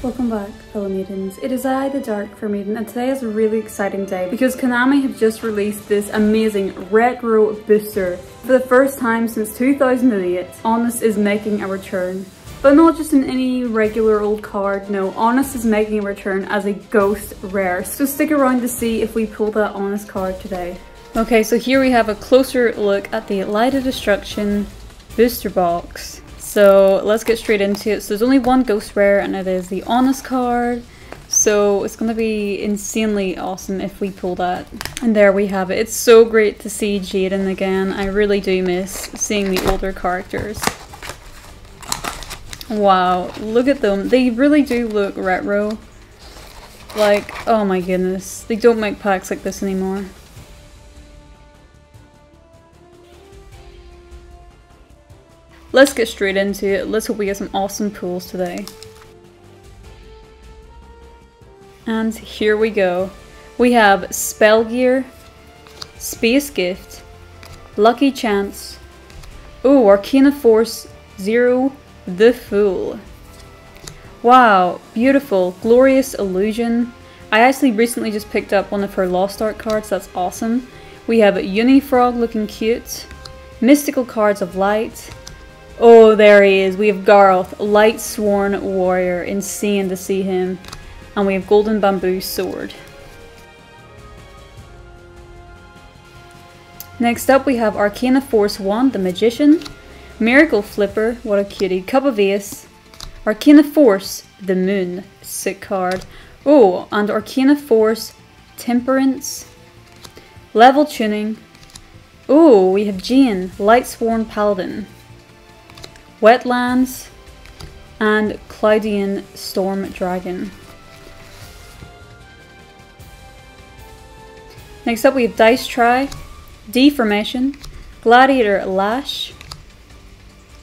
Welcome back, fellow maidens. It is I, the Dark Fur Maiden, and today is a really exciting day because Konami have just released this amazing retro booster. For the first time since 2008, Honest is making a return. But not just in any regular old card, no, Honest is making a return as a ghost rare. So stick around to see if we pull that Honest card today. Okay, so here we have a closer look at the Light of Destruction booster box. So let's get straight into it. So there's only one ghost rare and it is the Honest card. So it's going to be insanely awesome if we pull that. And there we have it. It's so great to see Jaden again. I really do miss seeing the older characters. Wow, look at them. They really do look retro. Like, oh my goodness. They don't make packs like this anymore. Let's get straight into it. Let's hope we get some awesome pulls today. And here we go. We have Spell Gear, Space Gift, Lucky Chance, oh, Arcana Force, Zero, The Fool. Wow, beautiful, Glorious Illusion. I actually recently just picked up one of her Lost Art cards, that's awesome. We have Uni Frog looking cute, Mystical Cards of Light. Oh, there he is. We have Garroth, Lightsworn Warrior. Insane to see him. And we have Golden Bamboo Sword. Next up, we have Arcana Force 1, The Magician. Miracle Flipper, what a cutie. Cup of Ace. Arcana Force, The Moon. Sick card. Oh, and Arcana Force, Temperance. Level Tuning. Oh, we have Jain, Lightsworn Paladin. Wetlands, and Cloudian Storm Dragon. Next up we have Dice Try, Deformation, Gladiator Lash,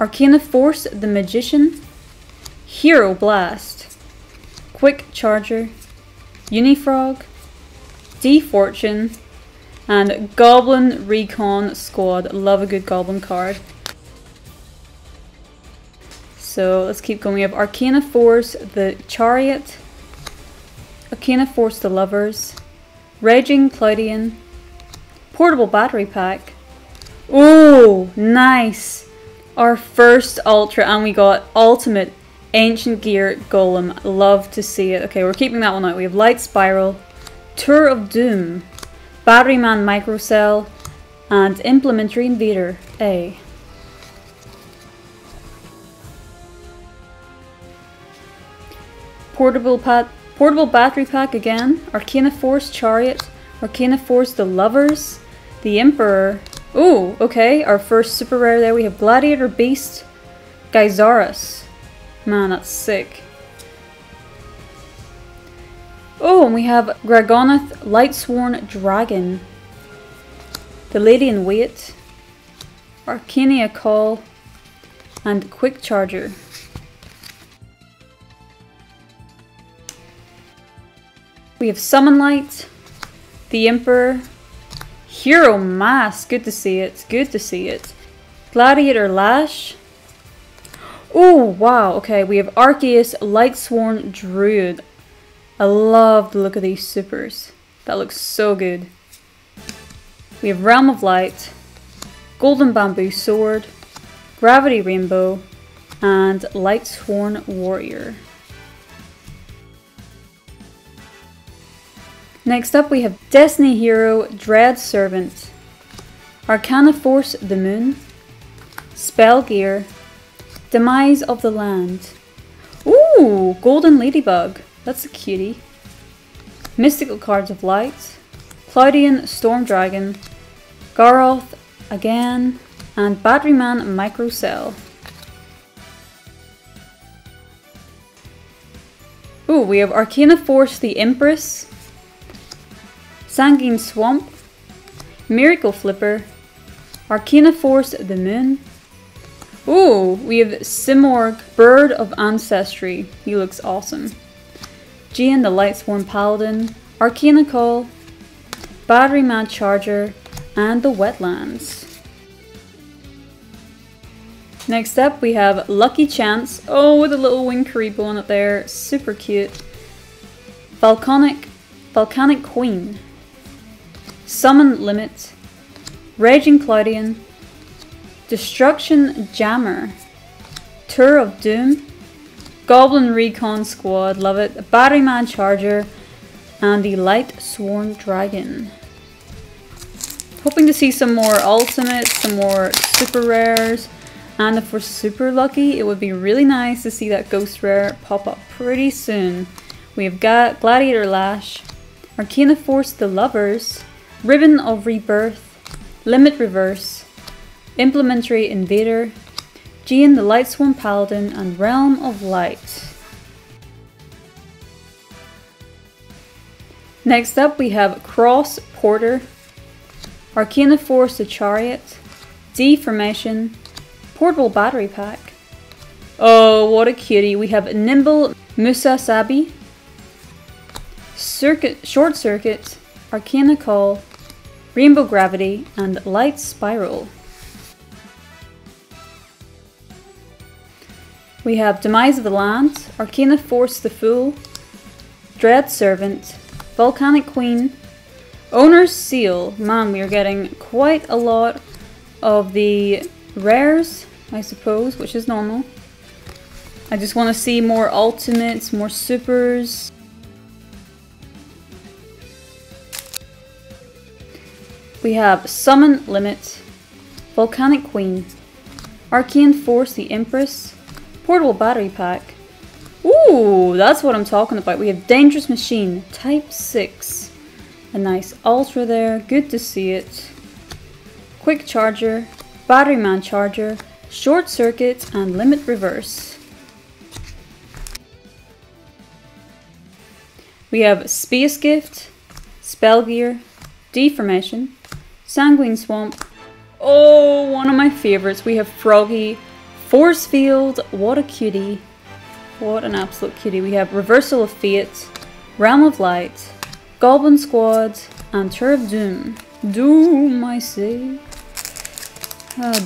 Arcana Force, The Magician, Hero Blast, Quick Charger, Uni Frog, Deformation, and Goblin Recon Squad. Love a good Goblin card. So let's keep going. We have Arcana Force, The Chariot, Arcana Force, The Lovers, Raging Cloudian, Portable Battery Pack. Oh, nice! Our first Ultra, and we got Ultimate Ancient Gear Golem. Love to see it. Okay, we're keeping that one out. We have Light Spiral, Tour of Doom, Battery Man Microcell, and Implementary Invader A. Portable Battery Pack again, Arcana Force, Chariot, Arcana Force, The Lovers, The Emperor. Ooh, okay, our first super rare there. We have Gladiator Beast, Gaizaris. Man, that's sick. Oh, and we have Gragonath, Lightsworn Dragon, The Lady in Wait, Arcania Call, and Quick Charger. We have Summon Light, The Emperor, Hero Mask, good to see it, good to see it. Gladiator Lash. Oh wow, okay, we have Arceus, Lightsworn Druid. I love the look of these supers. That looks so good. We have Realm of Light, Golden Bamboo Sword, Gravity Rainbow, and Lightsworn Warrior. Next up we have Destiny Hero, Dread Servant, Arcana Force, The Moon, Spell Gear, Demise of the Land. Ooh, Golden Ladybug, that's a cutie. Mystical Cards of Light, Cloudian Storm Dragon, Garroth again, and Battery Man Microcell. Ooh, we have Arcana Force, The Empress, Sanguine Swamp, Miracle Flipper, Arcana Force, The Moon. Ooh, we have Simorgh, Bird of Ancestry. He looks awesome. Jain, the Lightsworn Paladin, Arcana Call, Battery Man Charger, and the Wetlands. Next up we have Lucky Chance. Oh, with a little wing creep on up there. Super cute. Volcanic Queen. Summon Limit. Raging Cloudian. Destruction Jammer. Tour of Doom. Goblin Recon Squad, love it. A Batteryman Charger. And the Lightsworn Dragon. Hoping to see some more ultimates, some more super rares. And if we're super lucky, it would be really nice to see that ghost rare pop up pretty soon. We've got Gladiator Lash, Arcana Force, The Lovers, Ribbon of Rebirth, Limit Reverse, Implementary Invader, Jain, the Lightsworn Paladin, and Realm of Light. Next up we have Cross Porter, Arcana Force, The Chariot, Deformation, Portable Battery Pack. Oh, what a cutie. We have Nimble Musasabi, Short Circuit, Arcana Call, Rainbow Gravity, and Light Spiral. We have Demise of the Land, Arcana Force, The Fool, Dread Servant, Volcanic Queen, Owner's Seal. Man, we are getting quite a lot of the rares, I suppose, which is normal. I just want to see more ultimates, more supers. We have Summon Limit, Volcanic Queen, Arcane Force, the Empress, Portable Battery Pack. Ooh, that's what I'm talking about. We have Dangerous Machine, Type 6. A nice ultra there, good to see it. Quick Charger, Batteryman Charger, Short Circuit, and Limit Reverse. We have Space Gift, Spell Gear, Deformation, Sanguine Swamp. Oh, one of my favorites. We have Froggy, Force Field. What a cutie. What an absolute cutie. We have Reversal of Fate, Realm of Light, Goblin Squad, and Tour of Doom. Doom, I say.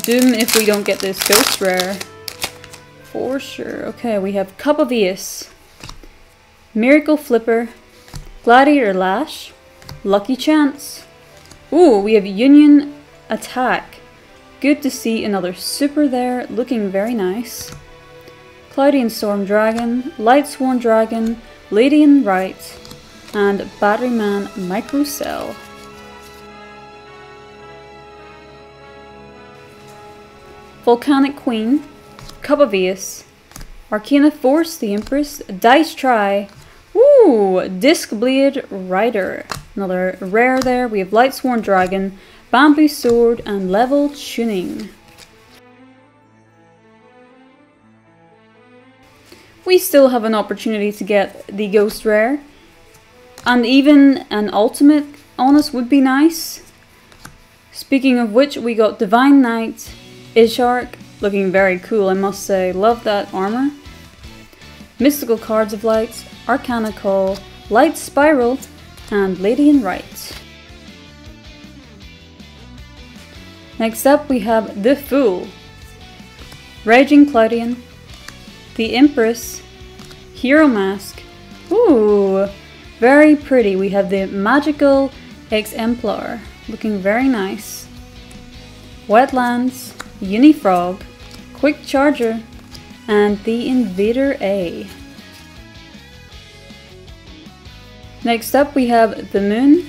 Doom if we don't get this ghost rare. For sure. Okay, we have Cup of Ace, Miracle Flipper, Gladiator Lash, Lucky Chance. Ooh, we have Union Attack. Good to see another super there, looking very nice. Cloudian Storm Dragon, Lightsworn Dragon, Ladian Right, and Batteryman Microcell. Volcanic Queen, Cup of Ace, Arcana Force, the Empress, Dice Try. Ooh, Disc Blade Rider. Another rare there. We have Lightsworn Dragon, Bamboo Sword, and Level Tuning. We still have an opportunity to get the ghost rare. And even an ultimate, Honest, would be nice. Speaking of which, we got Divine Knight, Ishark, looking very cool, I must say. Love that armor. Mystical Cards of Light, Arcana Call, Light Spiral, and Ladian Right. Next up we have The Fool, Raging Cloudian, The Empress, Hero Mask. Ooh, very pretty. We have the Magical Exemplar, looking very nice. Wetlands, Uni Frog, Quick Charger, and the Invader A. Next up we have The Moon,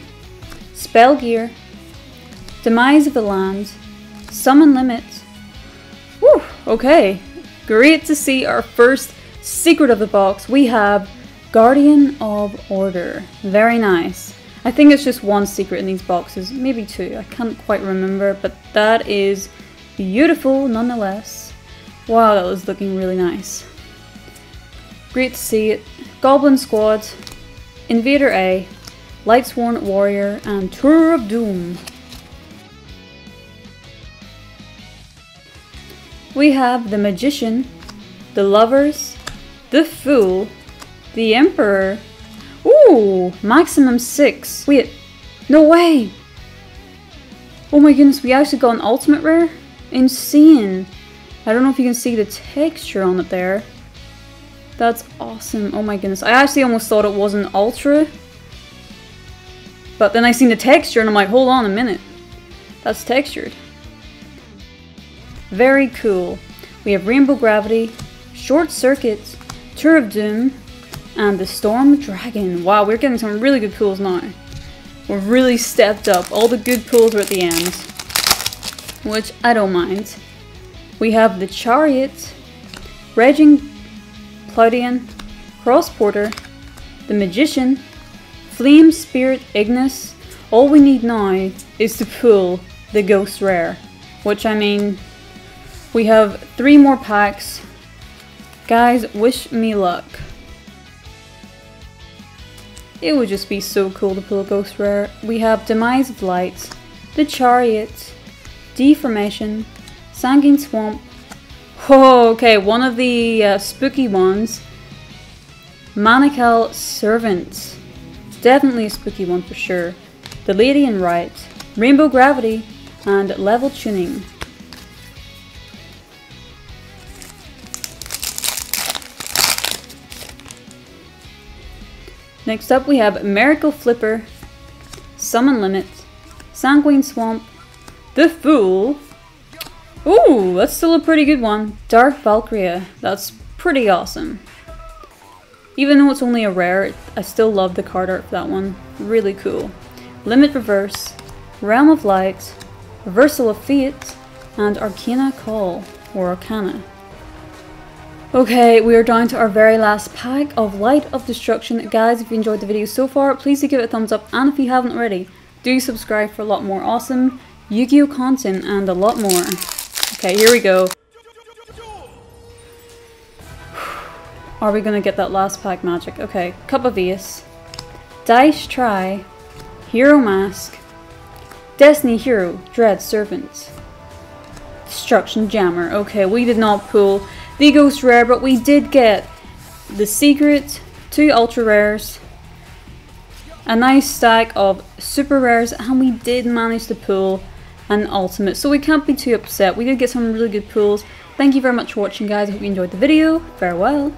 Spell Gear, Demise of the Land, Summon Limit. Whew, okay. Great to see our first secret of the box. We have Guardian of Order. Very nice. I think it's just one secret in these boxes, maybe two. I can't quite remember, but that is beautiful nonetheless. Wow, that was looking really nice. Great to see it. Goblin Squad, Invader A, Lightsworn Warrior, and Tour of Doom. We have The Magician, The Lovers, The Fool, The Emperor. Ooh, maximum 6. Wait, no way. Oh my goodness, we actually got an ultimate rare? Insane. I don't know if you can see the texture on it there. That's awesome. Oh my goodness. I actually almost thought it was an Ultra. But then I seen the texture and I'm like, hold on a minute. That's textured. Very cool. We have Rainbow Gravity, Short Circuit, Tour of Doom, and the Storm Dragon. Wow, we're getting some really good pulls now. We've really stepped up. All the good pulls are at the end, which I don't mind. We have the Chariot, Raging Cloudian, Cross Porter, the Magician, Flame Spirit Ignis. All we need now is to pull the Ghost Rare, which I mean, we have 3 more packs. Guys, wish me luck. It would just be so cool to pull a Ghost Rare. We have Demise of Light, the Chariot, Deformation, Sanguine Swamp. Oh, okay, one of the spooky ones. Miracle Servant. Definitely a spooky one for sure. The Lady in Right, Rainbow Gravity, and Level Tuning. Next up we have Miracle Flipper, Summon Limit, Sanguine Swamp, The Fool. Ooh, that's still a pretty good one. Dark Valkyria. That's pretty awesome. Even though it's only a rare, I still love the card art for that one. Really cool. Limit Reverse, Realm of Light, Reversal of Fate, and Arcana Call, or Arcana. Okay, we are down to our very last pack of Light of Destruction. Guys, if you enjoyed the video so far, please do give it a thumbs up, and if you haven't already, do subscribe for a lot more awesome Yu-Gi-Oh content and a lot more. Okay, here we go. Are we gonna get that last pack magic? Okay, Cup of Ace, Dice Try, Hero Mask, Destiny Hero, Dread Servant, Destruction Jammer. Okay, we did not pull the Ghost Rare, but we did get the Secret, 2 Ultra Rares, a nice stack of Super Rares, and we did manage to pull an Ultimate. So we can't be too upset. We did get some really good pulls. Thank you very much for watching, guys. I hope you enjoyed the video. Farewell.